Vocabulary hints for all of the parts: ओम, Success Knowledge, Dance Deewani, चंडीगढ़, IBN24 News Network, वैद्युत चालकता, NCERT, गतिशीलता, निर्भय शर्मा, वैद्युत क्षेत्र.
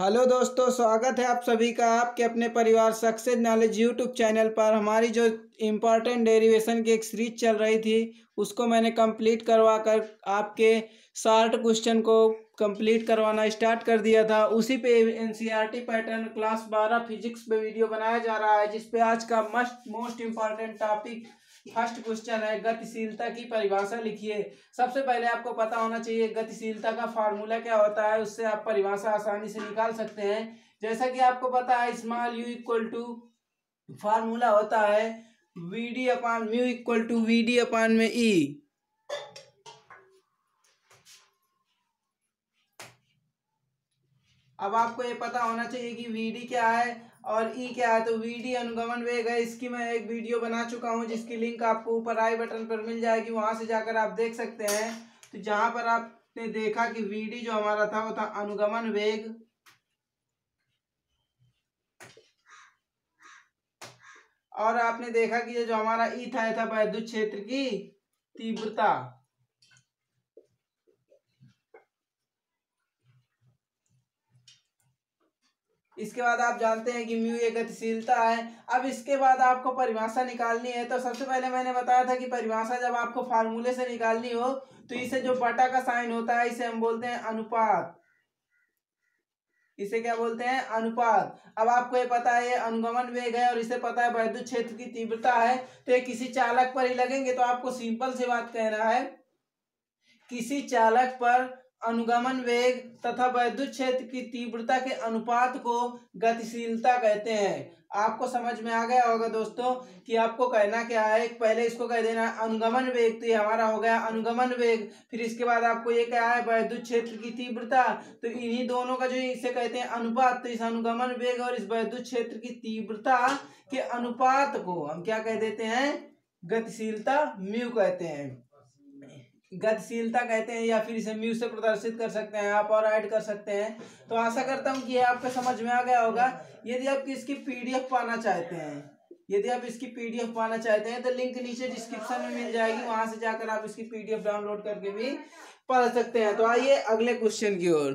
Hello दोस्तों, स्वागत है आप सभी का आपके अपने परिवार सक्सेस नॉलेज यूट्यूब चैनल पर। हमारी जो इम्पॉर्टेंट डेरिवेशन की एक सीरीज चल रही थी उसको मैंने कंप्लीट करवा कर आपके 60 क्वेश्चन को कंप्लीट करवाना स्टार्ट कर दिया था। उसी पे एनसीईआरटी पैटर्न क्लास 12 फिजिक्स पे वीडियो बनाया जा रहा है, जिसपे आज का most important topic first question है, गतिशीलता की परिभाषा लिखिए। सबसे पहले आपको पता होना चाहिए गतिशीलता का फार्मूला क्या होता है, उससे आप परिभाषा आसानी से निकाल सकते हैं। जैसा कि आपको पता है small u equal to formula होता है VD upon mu equal to VD upon में ई। अब आपको ये पता होना चाहिए कि वीडी क्या है और ई क्या है। तो वीडी अनुगमन वेग है, इसकी मैं एक वीडियो बना चुका हूँ जिसकी लिंक आपको ऊपर आई बटन पर मिल जाएगी, वहाँ से जाकर आप देख सकते हैं। तो जहाँ पर आपने देखा कि वीडी जो हमारा था वो था अनुगमन वेग, और आपने देखा कि ये जो हमारा ई था ये था वैद्युत क्षेत्र की तीव्रता। इसके बाद आप जानते हैं कि म्यू ये गतिशीलता है। अब इसके बाद आपको परिभाषा निकालनी है। तो सबसे पहले मैंने बताया था कि परिभाषा जब आपको फार्मूले से निकालनी हो तो इसे जो बटा का साइन होता है इसे हम बोलते हैं अनुपात। इसे क्या बोलते हैं? अनुपात। अब आपको ये पता है ये अनुगमन वेग है और इसे पता है वैद्युत क्षेत्र की तीव्रता है, तो ये किसी चालक पर ही लगेंगे। तो आपको सिंपल सी बात कहना है, किसी चालक पर अनुगमन वेग तथा वैद्युत क्षेत्र की तीव्रता के अनुपात को गतिशीलता कहते हैं। आपको समझ में आ गया होगा दोस्तों कि आपको कहना क्या है। पहले इसको कह देना अनुगमन वेग, तो ये हमारा हो गया अनुगमन वेग। फिर इसके बाद आपको ये क्या है? वैद्युत क्षेत्र की तीव्रता। तो इन्हीं दोनों का जो इसे कहते हैं अनुपात, तो इस अनुगमन वेग और इस वैद्युत क्षेत्र की तीव्रता के अनुपात को हम क्या कह देते हैं? गतिशीलता म्यू कहते हैं, गतिशीलता कहते हैं, या फिर इसे म्यू से प्रदर्शित कर सकते हैं आप और ऐड कर सकते हैं। तो आशा करता हूं कि ये आपको समझ में आ गया होगा। यदि आप इसकी पीडीएफ पाना चाहते हैं तो लिंक नीचे डिस्क्रिप्शन में मिल जाएगी, वहां से जाकर आप इसकी पीडीएफ डाउनलोड करके भी पढ़ सकते हैं। तो आइए अगले क्वेश्चन की ओर।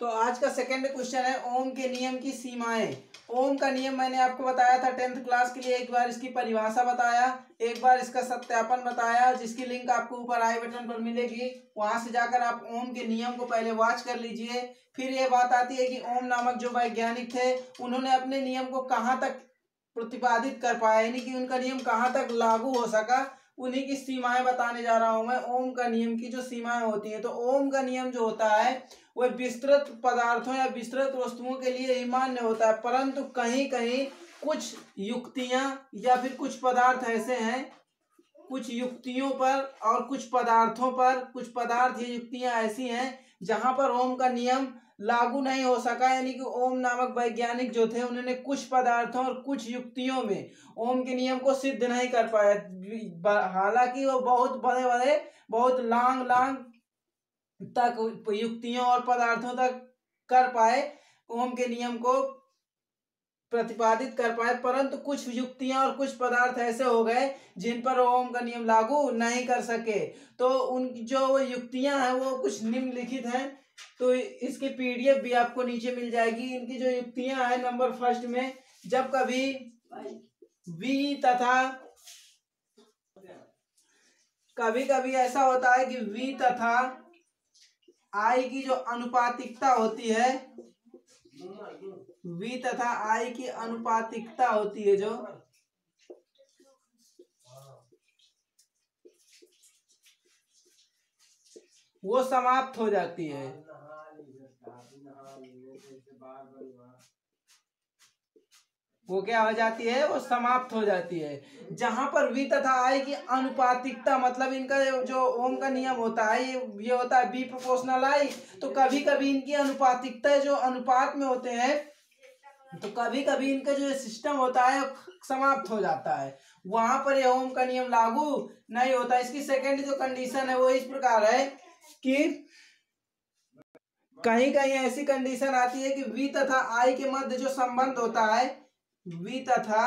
तो आज का सेकेंड क्वेश्चन है ओम के नियम की सीमाएं। ओम का नियम मैंने आपको बताया था 10th क्लास के लिए, एक बार इसकी परिभाषा बताया, एक बार इसका सत्यापन बताया, जिसकी लिंक आपको ऊपर आई बटन पर मिलेगी, वहां से जाकर आप ओम के नियम को पहले वॉच कर लीजिए। फिर ये बात आती है कि ओम नामक जो वैज्ञानिक थे उन्होंने अपने नियम को कहाँ तक प्रतिपादित कर पाया, यानी कि उनका नियम कहाँ तक लागू हो सका, उन्हीं की सीमाएं बताने जा रहा हूं मैं। ओम का नियम की जो सीमाएं होती हैं, तो ओम का नियम जो होता है वह विस्तृत पदार्थों या विस्तृत वस्तुओं के लिए ही मान्य होता है, परंतु कहीं कहीं कुछ युक्तियां या फिर कुछ पदार्थ ऐसे हैं, कुछ युक्तियों पर और कुछ पदार्थों पर, कुछ पदार्थ या युक्तियां ऐसी हैं जहां पर ओम का नियम लागू नहीं हो सका। यानी कि ओम नामक वैज्ञानिक जो थे उन्होंने कुछ पदार्थों और कुछ युक्तियों में ओम के नियम को सिद्ध नहीं कर पाया। हालांकि वो बहुत बड़े बड़े, बहुत लांग तक युक्तियों और पदार्थों तक कर पाए, ओम के नियम को प्रतिपादित कर पाए, परंतु कुछ युक्तियां और कुछ पदार्थ ऐसे हो गए जिन पर ओम का नियम लागू नहीं कर सके। तो उन जो युक्तियां हैं वो कुछ निम्नलिखित हैं, तो इसकी पीडीएफ भी आपको नीचे मिल जाएगी। इनकी जो युक्तियां हैं, नंबर फर्स्ट में जब कभी वी तथा, कभी कभी ऐसा होता है कि वी तथा आई की जो अनुपातिकता होती है, वी तथा आई की अनुपातिकता होती है जो, वो समाप्त हो जाती है। वो क्या हो जाती है? वो समाप्त हो जाती है। जहां पर वी तथा आई की अनुपातिकता, मतलब इनका जो ओम का नियम होता है ये होता है बी प्रोपोर्शनल आई, तो कभी कभी इनकी अनुपातिकता जो अनुपात में होते हैं, तो कभी कभी इनका जो सिस्टम होता है समाप्त हो जाता है, वहां पर यह ओम का नियम लागू नहीं होता। इसकी सेकेंड जो कंडीशन है वो इस प्रकार है कि कहीं कहीं ऐसी कंडीशन आती है कि वी तथा आई के मध्य जो संबंध होता है, वी तथा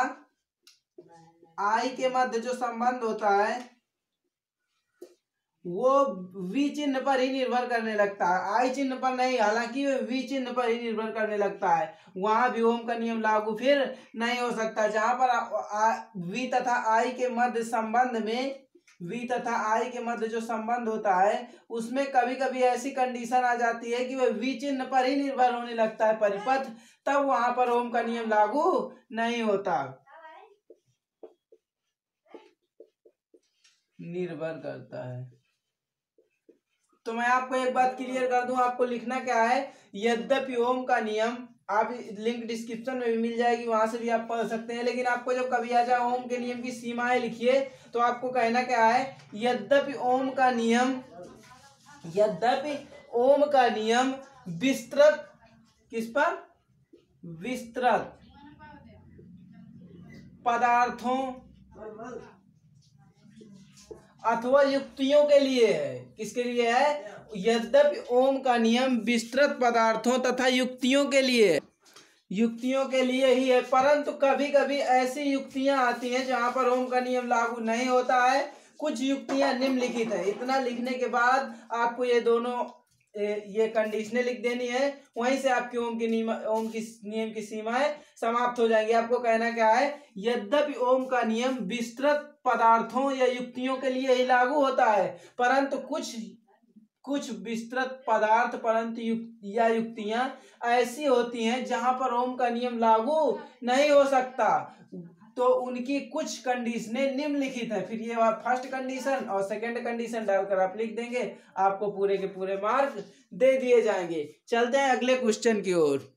आई के मध्य जो संबंध होता है वो वी चिन्ह पर ही निर्भर करने लगता है, आई चिन्ह पर नहीं, हालांकि वी चिन्ह पर ही निर्भर करने लगता है। वहां भी ओम का नियम लागू फिर नहीं हो सकता। जहां पर वी तथा आई के मध्य संबंध में, वी तथा आई के मध्य जो संबंध होता है उसमें कभी कभी ऐसी कंडीशन आ जाती है कि वह वी चिन्ह पर ही निर्भर होने लगता है परिपथ, तब वहां पर ओम का नियम लागू नहीं होता, निर्भर करता है। तो मैं आपको एक बात क्लियर कर दूं, आपको लिखना क्या है, यद्यपि ओम का नियम, आप लिंक डिस्क्रिप्शन में भी मिल जाएगी, वहां से भी आप पढ़ सकते हैं, लेकिन आपको जब कभी आ जाए ओम के नियम की सीमाएं लिखिए तो आपको कहना क्या है, यद्यपि ओम का नियम, यद्यपि ओम का नियम विस्तृत, किस पर, विस्तृत पदार्थों अथवा युक्तियों के लिए है। किसके लिए है? यद्यपि ओम का नियम विस्तृत पदार्थों तथा युक्तियों के लिए, युक्तियों के लिए ही है, परंतु कभी कभी ऐसी युक्तियां आती हैं जहां पर ओम का नियम लागू नहीं होता है। कुछ युक्तियां निम्नलिखित है। इतना लिखने के बाद आपको ये दोनों ये कंडीशनें लिख देनी है, वहीं से आपके ओम के नियम की सीमाएं समाप्त हो जाएंगी। आपको कहना क्या है, यद्यपि ओम का नियम विस्तृत पदार्थों या युक्तियों के लिए ही लागू होता है, परंतु कुछ विस्तृत पदार्थ परंतु युक्तियां ऐसी होती हैं जहां पर ओम का नियम लागू नहीं हो सकता, तो उनकी कुछ कंडीशनें निम्नलिखित है। फिर ये फर्स्ट कंडीशन और सेकंड कंडीशन डालकर आप लिख देंगे, आपको पूरे के पूरे मार्क दे दिए जाएंगे। चलते हैं अगले क्वेश्चन की ओर।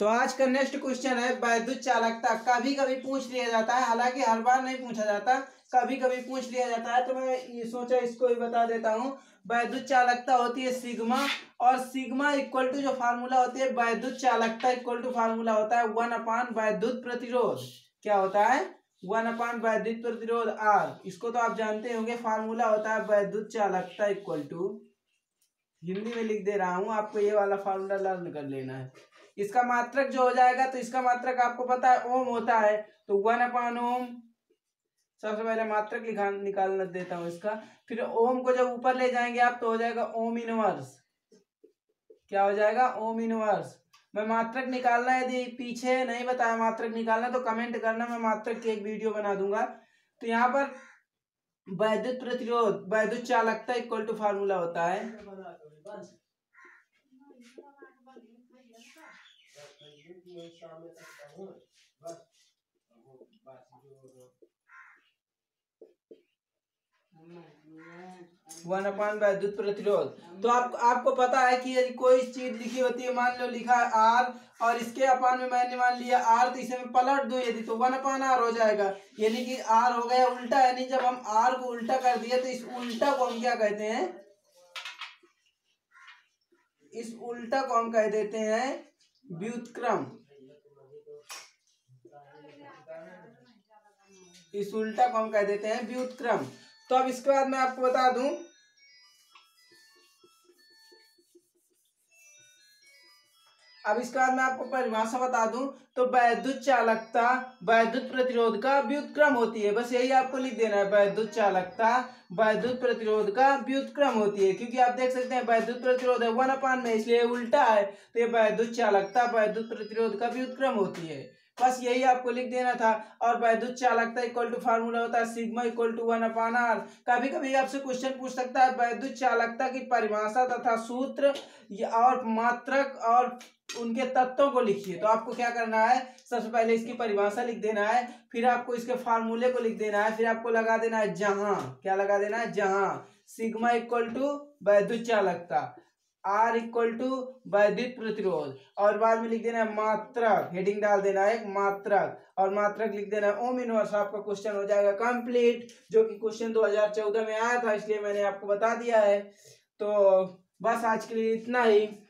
तो आज का नेक्स्ट क्वेश्चन है वैद्युत चालकता। कभी कभी पूछ लिया जाता है, हालांकि हर बार नहीं पूछा जाता, कभी कभी पूछ लिया जाता है, तो मैं ये सोचा इसको ही बता देता हूँ। वैद्युत चालकता होती है सिग्मा, और सिग्मा इक्वल टू जो फार्मूला होती है, वैद्युत चालकता इक्वल टू फार्मूला होता है 1 अपॉन वैद्युत प्रतिरोध, क्या होता है 1 अपॉन वैद्युत प्रतिरोध आर। इसको तो आप जानते होंगे, फार्मूला होता है वैद्युत चालकता इक्वल टू, हिंदी में लिख दे रहा हूँ, आपको ये वाला फार्मूला लर्न कर लेना है। इसका मात्रक जो हो जाएगा, तो इसका मात्रक आपको पता है ओम होता है, तो 1 अपॉन ओम, सबसे पहले मात्रक निकालना देता हूं इसका, फिर ओम को जब ऊपर ले जाएंगे आप तो हो जाएगा ओम इनवर्स, क्या हो जाएगा ओम इनवर्स। मैं मात्रक निकालना, यदि पीछे नहीं बताया मात्रक निकालना तो कमेंट करना, मैं मात्रक की एक वीडियो बना दूंगा। तो यहाँ पर वैद्युत प्रतिरोध, वैद्युत चालकता इक्वल टू फार्मूला होता है, वैद्युत प्रतिरोध। तो आपको पता है कि यदि कोई चीज लिखी होती है, मान लो लिखा है आर और इसके अपान में मैंने मान लिया आर, तो इसे मैं पलट दूं यदि, तो 1 अपॉन आर हो जाएगा, यानी कि आर हो गया उल्टा, यानी जब हम आर को उल्टा कर दिया तो इस उल्टा को हम क्या कहते हैं, इस उल्टा को हम कह देते हैं व्युत्क्रम। इस उल्टा को हम कह देते हैं व्युत्क्रम। तो अब इसके बाद मैं आपको बता दूं, परिभाषा बता दूं, तो वैद्युत चालकता वैद्युत प्रतिरोध का व्युत्क्रम होती है। बस यही आपको लिख देना है, वैद्युत चालकता वैद्युत प्रतिरोध का व्युत्क्रम होती है, क्योंकि आप देख सकते हैं वैद्युत प्रतिरोध है 1 अपॉन में, इसलिए उल्टा है, तो ये वैद्युत चालकता वैद्युत प्रतिरोध का व्युत्क्रम होती है। बस यही आपको लिख देना था। और वैद्युत चालकता इक्वल टू फार्मूला होता है sigma equal to 1 upon R. कभी कभी आपसे क्वेश्चन पूछ सकता है वैद्युत चालकता की परिभाषा तथा सूत्र और मात्रक और उनके तत्वों को लिखिए। तो आपको क्या करना है, सबसे पहले इसकी परिभाषा लिख देना है, फिर आपको इसके फार्मूले को लिख देना है, फिर आपको लगा देना है जहां, क्या लगा देना है जहां, सिग्मा इक्वल टू वैद्युत चालकता, आर इक्वल टू वैद्युत प्रतिरोध, और बाद में लिख देना है मात्रक, हेडिंग डाल देना है मात्रक, और मात्रक लिख देना है ओम इनवर्स। आपका क्वेश्चन हो जाएगा कंप्लीट, जो कि क्वेश्चन 2014 में आया था, इसलिए मैंने आपको बता दिया है। तो बस आज के लिए इतना ही।